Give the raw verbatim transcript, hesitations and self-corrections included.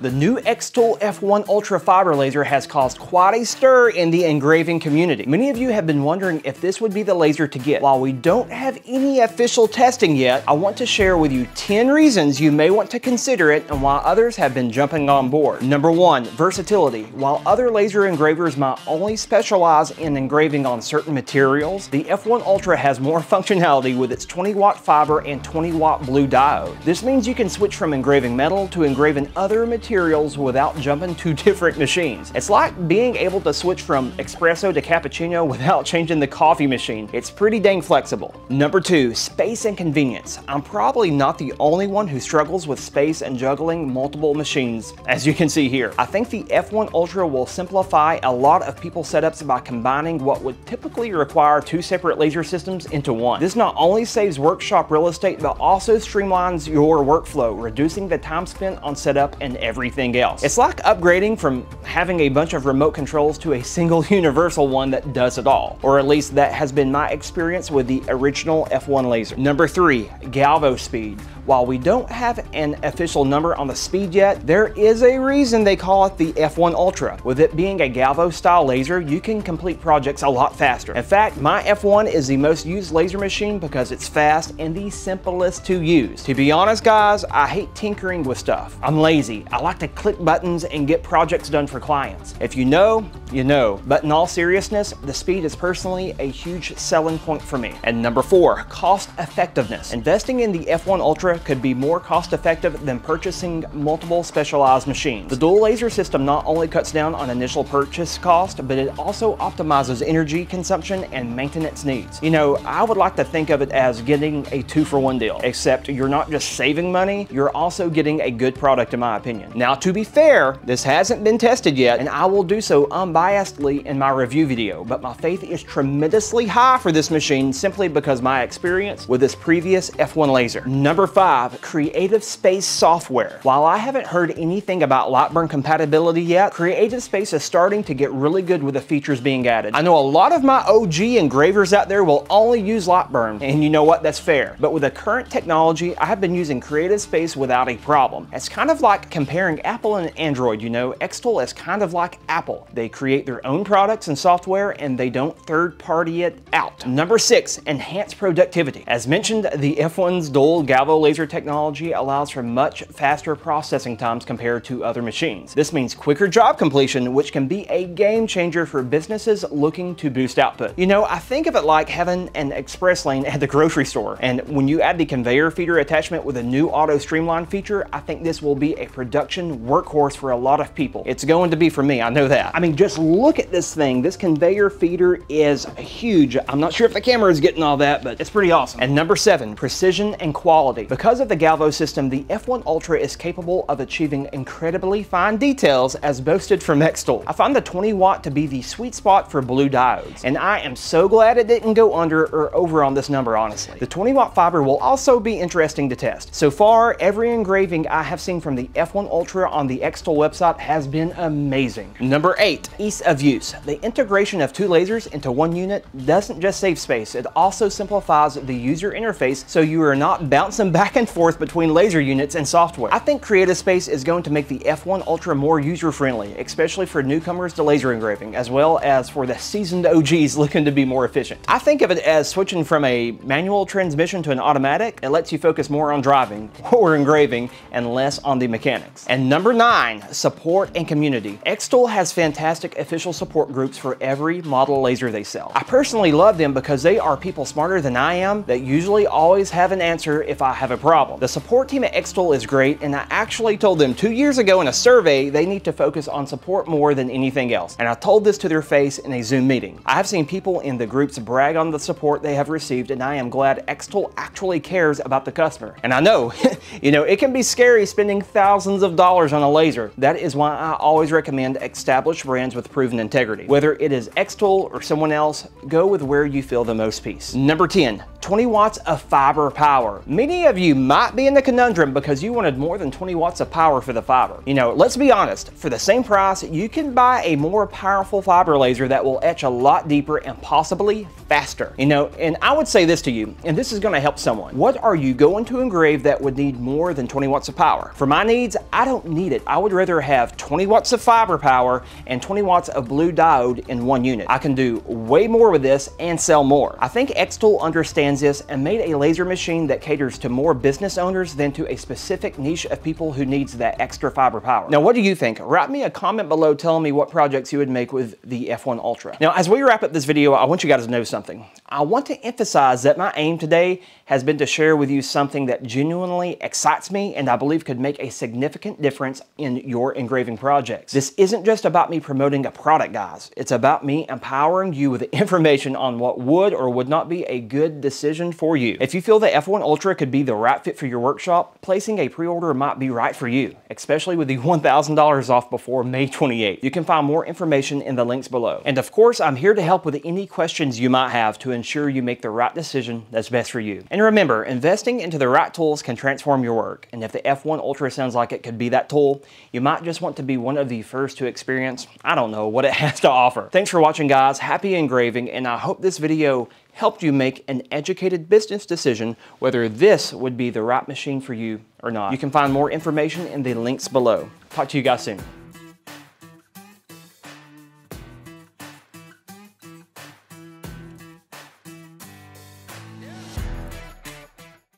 The new xTool F one Ultra fiber laser has caused quite a stir in the engraving community. Many of you have been wondering if this would be the laser to get. While we don't have any official testing yet, I want to share with you ten reasons you may want to consider it and why others have been jumping on board. Number one, versatility. While other laser engravers might only specialize in engraving on certain materials, the F one Ultra has more functionality with its twenty watt fiber and twenty watt blue diode. This means you can switch from engraving metal to engraving other materials materials without jumping to different machines. It's like being able to switch from espresso to cappuccino without changing the coffee machine. It's pretty dang flexible. Number two, space and convenience. I'm probably not the only one who struggles with space and juggling multiple machines, as you can see here. I think the F one Ultra will simplify a lot of people's setups by combining what would typically require two separate laser systems into one. This not only saves workshop real estate, but also streamlines your workflow, reducing the time spent on setup and everything. everything else. It's like upgrading from having a bunch of remote controls to a single universal one that does it all, or at least that has been my experience with the original F one laser. Number three, Galvo speed. While we don't have an official number on the speed yet, there is a reason they call it the F one Ultra. With it being a Galvo style laser, you can complete projects a lot faster. In fact, my F one is the most used laser machine because it's fast and the simplest to use. To be honest guys, I hate tinkering with stuff. I'm lazy. I I like to click buttons and get projects done for clients. If you know, you know. But in all seriousness, the speed is personally a huge selling point for me. And number four, cost effectiveness. Investing in the F one Ultra could be more cost effective than purchasing multiple specialized machines. The dual laser system not only cuts down on initial purchase cost, but it also optimizes energy consumption and maintenance needs. You know, I would like to think of it as getting a two for one deal, except you're not just saving money, you're also getting a good product in my opinion. Now, to be fair, this hasn't been tested yet, and I will do so unbiasedly in my review video, but my faith is tremendously high for this machine simply because my experience with this previous F one laser. Number five, Creative Space software. While I haven't heard anything about Lightburn compatibility yet, Creative Space is starting to get really good with the features being added. I know a lot of my O G engravers out there will only use Lightburn, and you know what, that's fair. But with the current technology, I have been using Creative Space without a problem. It's kind of like comparing Comparing Apple and Android, you know, xTool is kind of like Apple. They create their own products and software and they don't third-party it out. Number six, enhanced productivity. As mentioned, the F one's dual Galvo laser technology allows for much faster processing times compared to other machines. This means quicker job completion, which can be a game changer for businesses looking to boost output. You know, I think of it like having an express lane at the grocery store. And when you add the conveyor feeder attachment with a new auto streamline feature, I think this will be a production workhorse for a lot of people. It's going to be for me, I know that. I mean, just look at this thing. This conveyor feeder is huge. I'm not sure if the camera is getting all that, but it's pretty awesome. And number seven, precision and quality. Because of the Galvo system, the F one Ultra is capable of achieving incredibly fine details as boasted from xTool. I find the twenty watt to be the sweet spot for blue diodes, and I am so glad it didn't go under or over on this number, honestly. The twenty watt fiber will also be interesting to test. So far, every engraving I have seen from the F one Ultra Ultra on the xTool website has been amazing. Number eight, ease of use. The integration of two lasers into one unit doesn't just save space, it also simplifies the user interface so you are not bouncing back and forth between laser units and software. I think Creative Space is going to make the F one Ultra more user-friendly, especially for newcomers to laser engraving, as well as for the seasoned O Gs looking to be more efficient. I think of it as switching from a manual transmission to an automatic. It lets you focus more on driving or engraving and less on the mechanics. And number nine, support and community. xTool has fantastic official support groups for every model laser they sell. I personally love them because they are people smarter than I am that usually always have an answer if I have a problem. The support team at xTool is great, and I actually told them two years ago in a survey they need to focus on support more than anything else. And I told this to their face in a Zoom meeting. I have seen people in the groups brag on the support they have received, and I am glad xTool actually cares about the customer. And I know, you know, it can be scary spending thousands of dollars dollars on a laser. That is why I always recommend established brands with proven integrity. Whether it is xTool or someone else, go with where you feel the most peace. Number ten, twenty watts of fiber power. Many of you you might be in the conundrum because you wanted more than twenty watts of power for the fiber. You know, let's be honest, for the same price, you can buy a more powerful fiber laser that will etch a lot deeper and possibly faster. You know, and I would say this to you, and this is gonna help someone. What are you going to engrave that would need more than twenty watts of power? For my needs, I don't need it. I would rather have twenty watts of fiber power and twenty watts of blue diode in one unit. I can do way more with this and sell more. I think xTool understands this and made a laser machine that caters to more business owners than to a specific niche of people who needs that extra fiber power. Now, what do you think? Write me a comment below telling me what projects you would make with the F one Ultra. Now, as we wrap up this video, I want you guys to know something. I want to emphasize that my aim today has been to share with you something that genuinely excites me and I believe could make a significant difference in your engraving projects. This isn't just about me promoting a product, guys. It's about me empowering you with information on what would or would not be a good decision for you. If you feel the F one Ultra could be the right fit for your workshop, placing a pre-order might be right for you, especially with the one thousand dollars off before May twenty-eighth. You can find more information in the links below. And of course, I'm here to help with any questions you might have to ensure you make the right decision that's best for you. And remember, investing into the right tools can transform your work. And if the F one Ultra sounds like it could be that tool, you might just want to be one of the first to experience, I don't know, what it has to offer. Thanks for watching, guys. Happy engraving, and I hope this video helped you make an educated business decision whether this would be the right machine for you or not. You can find more information in the links below. Talk to you guys soon.